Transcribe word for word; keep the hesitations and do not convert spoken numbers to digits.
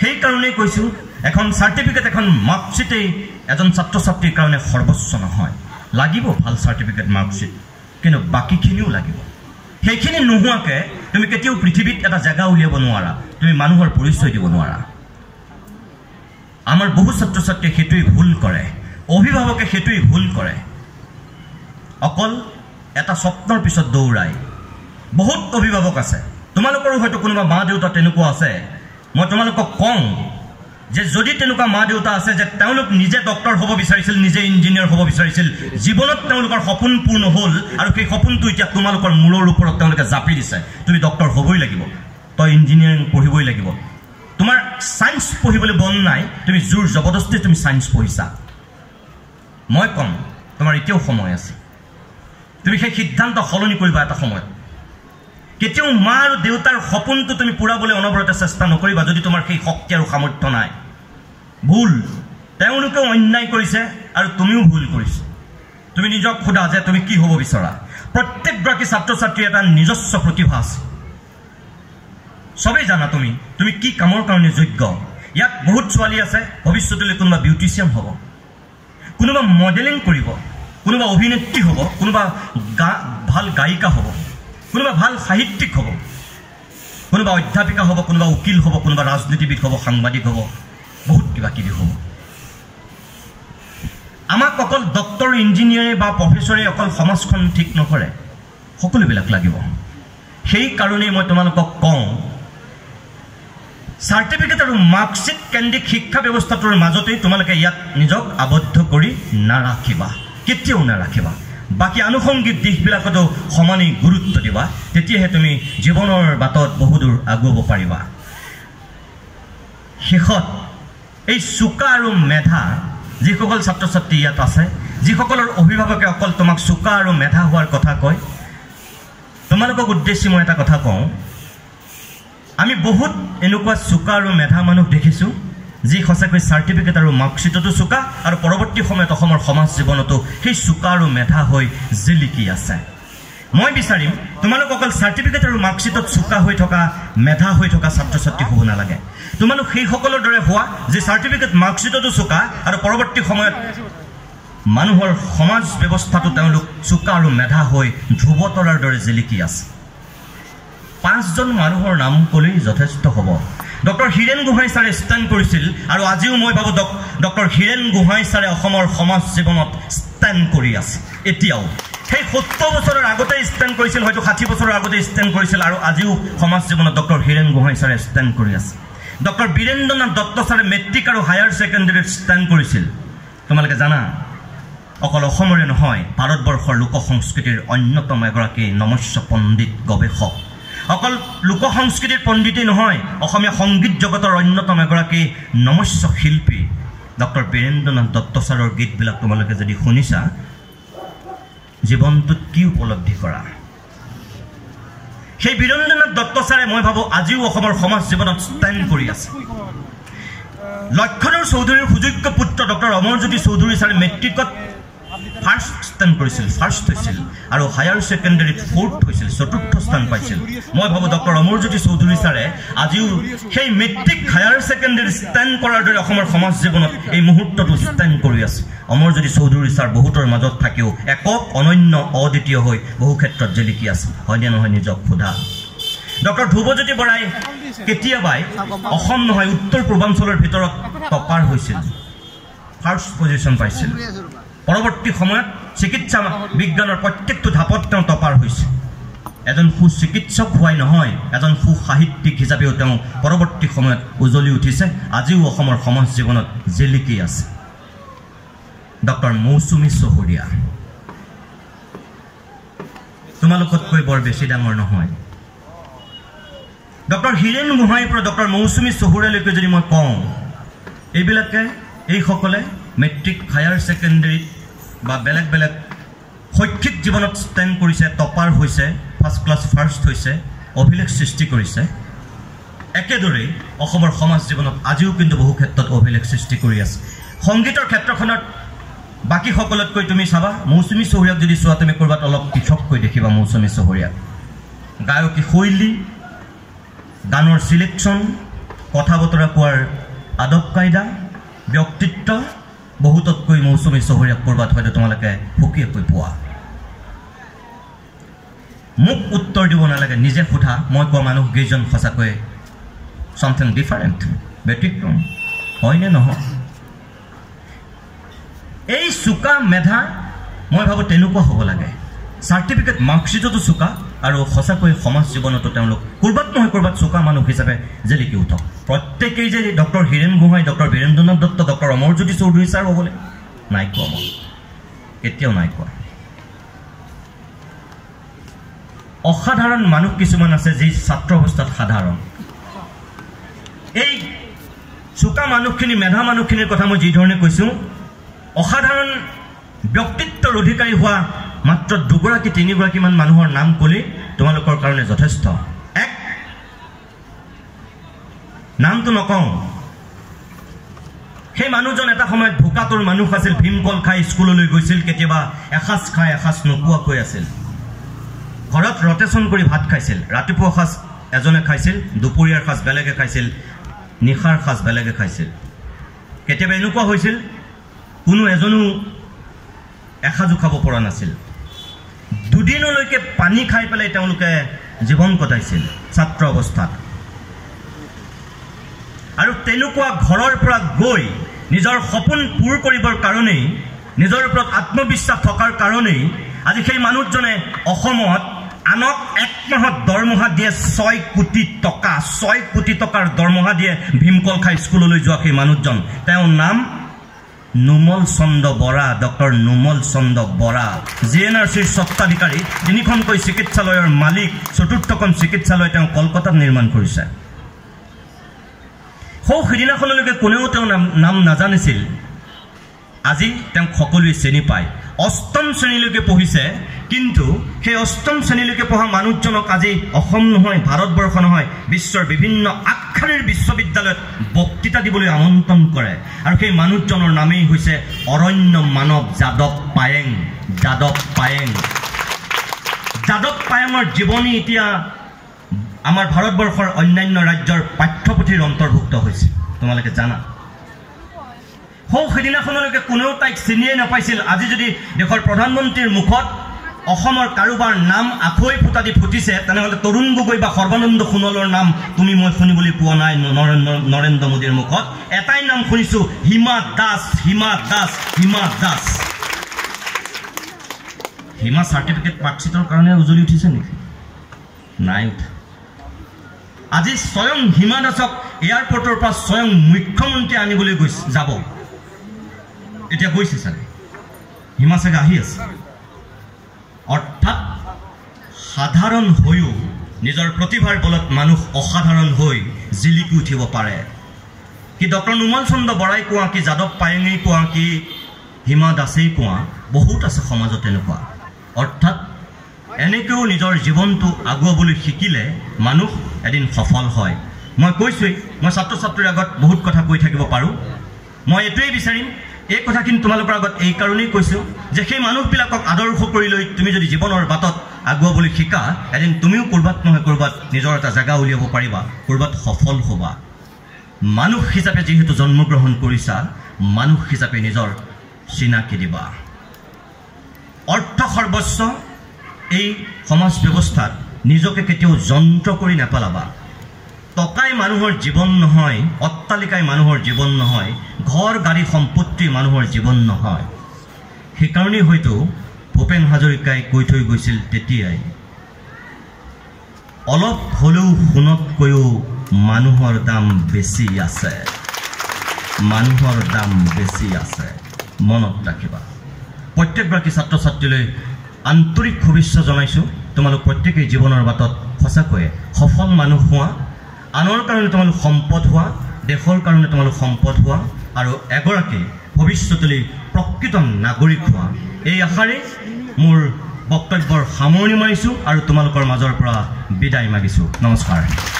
সেই কারণেই কৈছো এখন সার্টিফিকেট এখন মার্কশিটে এজন ছাত্র ছাত্রীৰ কাৰণে সর্বস্ব নহয় লাগিব ভাল সার্টিফিকেট মার্কশিট কিন্তু বাকিখিনিও লাগিব সেইখিনি নোহোৱাকে তুমি কেতিয়াও পৃথিৱীত এটা জায়গা উলিয়াব নোৱাৰা তুমি মানুহৰ পৰিচয় দিব নোৱাৰা আমার বহু ছাত্র ছাত্রী হেতুই ভুল করে অভিভাবকে হেতুই ভুল করে অকল এটা স্বপ্নৰ পিছত দৌৰাই বহুত অভিভাবক আছে তোমালোকৰো হয়তো কোনোবা মা দেউতা তেনেকুৱা আছে মই তোমালোকক কম যে যদি তেনেকুৱা মা দেউতা আছে যে তেওঁলোক নিজে ডক্টৰ হ'ব বিচাৰিছিল নিজে ইঞ্জিনিয়াৰ হ'ব বিচাৰিছিল জীৱনত তেওঁলোকৰ সপোন পূৰ্ণ হ'ল আৰু সেই সপোনটো এতিয়া তোমালোকৰ মূলৰ ওপৰত তেওঁলোকে জাপি দিছে তুমি ডক্টৰ হ'বই লাগিব তই ইঞ্জিনিয়াৰিং পঢ়িবই লাগিব তোমাৰ সায়েন্স পঢ়িবলৈ বন নাই তুমি জোৰ জবৰদস্তি তুমি সায়েন্স পঢ়িছা মই কম তোমাৰ এতিয়াও সময় আছে তুমি সেই সিদ্ধান্ত সলনি কৰিবা এটা সময় কেতিয়াও মা আৰু দেউতাৰ সপোনটো তুমি পুৰাবলৈ অনবৰত চেষ্টা নকৰিবা যদি তোমাৰ সেই শক্তি আৰু সামৰ্থ্য নাই ভুল তেওঁলোকে অন্যায় কৰিছে আৰু তুমিও ভুল কৰিছা তুমি নিজক খোদা যে তুমি কি হ'ব বিচাৰা প্ৰত্যেকগৰাকী ছাত্ৰ ছাত্ৰী এটা নিজস্ব প্ৰতিভা আছে সবে জানা তুমি তুমি কি কামৰ কাৰণে যোগ্য ইয়াত বহুত ছোৱালী আছে ভৱিষ্যতলৈ কোনোবা বিউটিচিয়ান হ'ব কোনোবা মডেলিং কৰিব কোনোবা অভিনেত্ৰী হ'ব কোনোবা ভাল গায়িকা হ'ব কোনোবা ভাল সাহিত্যিক হব কোনোবা অধ্যাপিকা হব কোনোবা উকিল হব কোনোবা ৰাজনীতিবিদ হব সাংবাদিক হব বহুত কিবা কিবি হব আমাক অকল ডক্টৰ ইঞ্জিনিয়াৰে বা প্ৰফেছৰে অকল সমাজখন ঠিক নকৰে সকলোবিলাক লাগিব সেই কাৰণেই মই তোমালোকক কওঁ সার্টিফিকেট আৰু মার্কশিট কেন্দ্ৰিক শিক্ষা ব্যৱস্থাটোৰ মাজতেই তোমালোকে ইয়াত নিজক আবদ্ধ কৰি নাৰাখিবা কেতিয়াও নাৰাখিবা বাকি আনুষঙ্গিক দিশবিলাকতো সমানেই গুরুত্ব দিবা তেতিয়াহে তুমি জীবনৰ বাটত বহুদূৰ আগুৱাব পাৰিবা শেষত এই চুকা আৰু মেধা যিসকল ছাত্ৰ ছাত্ৰী ইয়াত আছে যিসকলৰ অভিভাৱকে অকল তোমাক চুকা আৰু মেধা হোৱাৰ কথা কয় তোমালোকক উদ্দেশ্যে মই এটা কথা কওঁ আমি বহুত এনেকুৱা চুকা আৰু মেধা মানুহ দেখিছোঁ যি সঁচাকৈ সার্টিফিকেট আৰু মার্কশিটতো চুকা আৰু পৰৱৰ্তী সময়ত অসমৰ সমাজ জীৱনতো সেই চুকা আৰু মেধা হৈ জিলিকি আছে মই বিচাৰিম তোমালোক অকল সার্টিফিকেট আৰু মার্কশিটত চুকা হৈ থকা মেধা হৈ থকা ছাত্ৰ ছাত্ৰী হ'ব নালাগে তোমালোক সেই সকলৰ দৰে হোৱা যে সার্টিফিকেট মার্কশিটতো চুকা আৰু পৰৱৰ্তী সময়ত মানুহৰ সমাজ ব্যৱস্থাটো তেওঁলোক চুকা আৰু মেধা হৈ ধ্ৰুৱতৰাৰ দৰে জিলিকি আছে পাঁচজন মানুহৰ নাম ক'লেই যথেষ্ট হ'ব ডক্টৰ হিৰেণ গোহাঁই ছাৰে ষ্টেণ্ড কৰিছিল আৰু আজিও মই ভাবো ডক্টৰ হিৰেণ গোহাঁই ছাৰে অসমৰ সমাজ জীৱনত ষ্টেণ্ড কৰি আছে এতিয়াও সেই সত্তৰ বছৰৰ আগতে ষ্টেণ্ড কৰিছিল হয়তো ষাঠি বছৰৰ আগতে ষ্টেণ্ড কৰিছিল আৰু আজিও সমাজ জীৱনত ডক্টৰ হিৰেণ গোহাঁই ছাৰে ষ্টেণ্ড কৰি আছে ডক্টৰ বীৰেন্দ্ৰনাথ দত্ত ছাৰে মেট্ৰিক আৰু হায়াৰ ছেকেণ্ডেৰীত ষ্টেণ্ড কৰিছিল তোমালোকে জানা অকল অসমৰে নহয় ভাৰতবৰ্ষৰ লোক সংস্কৃতিৰ অন্যতম এগৰাকী নমস্য পণ্ডিত গৱেষক অকল লোক সংস্কৃতিৰ পণ্ডিতেই নহয় অসমীয়া সংগীত জগতৰ অন্যতম এগৰাকী নমস্য শিল্পী ডক্টৰ বীৰেন্দ্ৰনাথ দত্ত ছাৰৰ গীতবিলাক তোমালোকে যদি শুনিছা জীৱনটোত কি উপলব্ধি কৰা সেই বীৰেন্দ্ৰনাথ দত্ত ছাৰে মই ভাবো আজিও অসমৰ সমাজ জীৱনত ষ্টেণ্ড কৰি আছে লক্ষণৰ চৌধুৰীৰ সুযোগ্য পুত্ৰ ডক্টৰ অমৰজ্যোতি চৌধুৰী ছাৰে মেট্ৰিকত ফার্স্ট স্থান করেছিল ফার্স্ট হয়েছিল আর হায়ার সেকেন্ডারিত ফোর্থ হয়েছিল চতুর্থ স্থান পাইছিল মই ভাবো ডক্টর অমৰজ্যোতি চৌধুৰী ছাৰে আজিও সেই মেট্রিক হায়ার সেকেন্ডারি স্ট্যান্ড করার দরে সমাজ জীবনত এই মুহূর্তটো স্ট্যান্ড কৰি আছে অমৰজ্যোতি চৌধুৰী ছাৰ বহুতৰ মাজত থাকিও একক অনন্য অদ্বিতীয় হৈ বহু ক্ষেত্ৰত জিলিকি আছে হয় নহয় নিজক খোদা ডক্টর ধ্ৰুৱজ্যোতি বৰাই কেতিয়াবাই অসম নহয় উত্তৰ পূৰ্বাঞ্চলৰ ভিতৰত টপাৰ হৈছিল ফার্স্ট পজিশন পাইছিল পৰৱৰ্তী সময়ত চিকিৎসা বিজ্ঞানৰ প্ৰত্যেকটো ধাপত তেওঁ টপাৰ হৈছে এজন সুচিকিৎসক হোৱাই নহয় এজন সুসাহিত্যিক হিচাপেও তেওঁ পৰৱৰ্তী সময়ত উজলি উঠিছে আজিও অসমৰ সমাজ জীৱনত জিলিকি আছে ডক্টৰ মৌচুমী চহৰীয়া তোমালোকতকৈ বৰ বেছি ডাঙৰ নহয় ডক্টৰ হিৰেণ গোহাঁইৰ পৰা ডক্টৰ মৌচুমী চহৰীয়ালৈকে যদি মই কওঁ এইবিলাকে এইসকলে মেট্ৰিক হায়াৰ সেকেন্ডাৰীত বা বেলেগ বেলেগ শৈক্ষিক জীৱনত ষ্টেণ্ড কৰিছে টপাৰ হৈছে ফার্স্ট ক্লাছ ফার্স্ট হৈছে অভিলেখ সৃষ্টি কৰিছে একেদৰেই অসমৰ সমাজ জীৱনত আজিও কিন্তু বহু ক্ষেত্ৰত অভিলেখ সৃষ্টি কৰি আছে সংগীতৰ ক্ষেত্ৰখনত বাকী সকলোতকৈ তুমি চাবা মৌচুমী চহৰীয়াক যদি চোৱা তুমি ক'ৰবাত অলপ পিছতকৈ দেখিবা মৌচুমী চহৰীয়াক গায়কী শৈলী গানৰ ছিলেকশ্যন कथा बतरा कोवार आदब कायदा व्यक्तित्व बहुततक मौसुमी सहरिया कौरबात हयतो तोमालोके फुकियेकै पुआ मुख उत्तर দিব নালাগে নিজে ফুটা মই কোৱা মানুহ গেজন ফসাকৈ সামথিং ডিফারেন্ট ব্যতিক্রম হয়নে নহয় এই সুকা মেধা মই ভাবো তেনুকো হ'ব লাগে সার্টিফিকেট মার্কশিটতো সুকা আৰু ফসাকৈ সমাজ জীৱনতো তেওঁলোক কুৰবাত নহয় কুৰবাত সুকা মানুহ হিচাপে জেলিকি উঠ প্রত্যেকই যে doctor Hiren Gohain doctor Birendranath Dutta doctor Amarjyoti Choudhury sir হ'বলে নাই কোৱা মই এতিয়াও নাই কোৱা असाधारण मानुष किसुमान आछे जी छात्र अवस्था साधारण चुका मानुखिनि मेधा मानुखिनिर कथा मैं जी धरणे कैसो असाधारण व्यक्तित्वर अधिकारी हुआ मात्र दुगराकी तिनिगराकी मान मानुहर नाम कले तोमालोकर कारणे यथेष्ट एक नाम तो नकौ हे मानुजन एटा समयत भुकातुर मानुख आछिल भीमकल खाई स्कूलলৈ গৈছিল केतिबा एखास खाई एखास नपुवाকৈ आछिल घर रोटेशन कर भात खाई रातिपुआ साज एजने खाई दुपरियार साज बेलेगे खाई निशार साज बेलेगे खाई केतियाबा एनुका होइसिल कोनो एजनो एखाजु खाब परा नासिल दुदिनলৈকে पानी खाई पेले तेनलोके जीवन कटाइसिल छात्र अवस्थात आरु तेनुका घरर परा गई निजर सपन पूर करिबर कारणे निजर ओपरत आत्मविश्वास थकार कारणे আজি সেই মানুষজনে অসমত আনক এক মাহত দৰমহা দিয়ে ছয় কোটি টকা ছয় কোটি টকাৰ দৰমহা দিয়ে ভীমকল খাই স্কুললৈ যোৱা সেই মানুহজন তেওঁৰ নাম নুমল চন্দ্ৰ বৰা ডক্টৰ নুমল চন্দ্ৰ বৰা জেএনআরসিৰ স্বত্বাধিকাৰী তিনিখনকৈ চিকিৎসালয়ৰ মালিক চতুৰ্থখন চিকিৎসালয় তেওঁ কলকাতাত নিৰ্মাণ কৰিছে সৌ সিদিনাখনলৈকে কোনেও তেওঁৰ নাম নাজানিছিল আজি তেওঁ সকলোৱে চিনি পায় অষ্টম শ্রেণীলৈকে পঢ়িছে কিন্তু সেই অষ্টম শ্রেণীলৈকে পঢ়া মানুষজনক আজি অসম নহয় ভারতবর্ষ নহয় বিশ্বৰ বিভিন্ন আখ্যানৰ বিশ্ববিদ্যালয়ত বক্তৃতা দিবলৈ আমন্ত্রণ কৰে আৰু সেই মানুষজনৰ নামেই হৈছে অৰণ্য মানৱ যাদৱ পায়েং যাদৱ পায়েং যাদৱ পায়েঙৰ জীৱনী এতিয়া আমাৰ ভারতবর্ষৰ অন্যান্য ৰাজ্যৰ পাঠ্যপুথিৰ অন্তৰ্ভুক্ত হৈছে তোমালোকে জানা हो सिदिनाखनলৈকে কোনেও তাইক চিনিয়ে নাপাইছিল আজি যদি দেশৰ প্ৰধানমন্ত্ৰীৰ মুখত অসমৰ কাৰোবাৰ নাম আখৈ ফুটা দি ফুটিছে তেনেহলে তৰুণ গগৈ বা সৰ্বানন্দ সোণোৱালৰ নাম তুমি মই শুনিবলৈ পোৱা নাই নৰেন্দ্ৰ মোদীৰ মুখত এটাই নাম শুনিছো হিমা দাস হিমা দাস হিমা দাস হিমা সার্টিফিকেট মার্কশিটৰ কাৰণে উজলি উঠিছে নেকি নাই উঠা আজি স্বয়ং হিমা দাসক এয়াৰপৰ্টৰ পৰা স্বয়ং মুখ্যমন্ত্ৰী আনিবলৈ গৈছে যাব এতিয়া গৈছে চাগে হিমাসেগ আহি আছে অর্থাৎ সাধারণ হইও নিজৰ প্ৰতিভাৰ বলত মানুহ অসাধাৰণ হৈ জিলিকি উঠিব পাৰে কি ডক্টৰ নুমল চন্দ্ৰ বৰাই কোৱা কি যাদৱ পায়েঙে কোৱা কি হিমা দাসেই কোৱা বহুত আছে সমাজত এনেকুৱা অর্থাৎ এনেকেও নিজৰ জীৱনটো আগুৱাবলৈ শিকিলে মানুহ এদিন সফল হয় মই কৈছো মই ছাত্ৰ ছাত্ৰীৰ আগত বহুত কথা কৈ থাকিব পাৰো মই এটোই বিচাৰিম एक कथा कि तुम आगत यह कारण कैसे मानुबिलक आदर्श कर तुम जो जीवन बतत आगुवाल शिका एदिन तुम कौरबात नए कौरबात निजर एट जगह उलिया पारा कौरबात सफल हबा मानुष हिसापे जीतु जन्मग्रहण करा मानुष हिसापे निजर चिनाकी दिबा अर्थ सर्वस्व ये समाज व्यवस्था निजके केतियो जंत्र करि नेपेलाबा टकाय मानुहर जीवन नहय अट्टालिकाय मानुहर जीवन नहय घर गाड़ी सम्पत्ति मानुहर जीवन नहय हेकारणेই হয়তো ভূপেন হাজৰিকাই কৈ থৈ গৈছিল তেতিয়াই অলপ হলেও শুনতকৈও মানুহৰ দাম বেছি আছে মানুহৰ দাম বেছি আছে মনত ৰাখিবা প্ৰত্যেকগৰাকী ছাত্ৰ ছাত্ৰীলৈ আন্তৰিক শুভেচ্ছা জনাইছো তোমালোক প্ৰত্যেকই জীৱনৰ বাটত সঁচাকৈ সফল মানুহ হোৱা আনৰ কাৰণে তোমালোক সম্পদ হোৱা দেশৰ কাৰণে তোমালোক সম্পদ হোৱা আৰু এগৰাকী ভৱিষ্যতলৈ প্ৰকৃত নাগৰিক হোৱা এই আশাৰে মোৰ বক্তব্যৰ সামৰণি মাৰিছো আৰু তোমালোকৰ মাজৰ পৰা বিদায় মাগিছো নমস্কাৰ।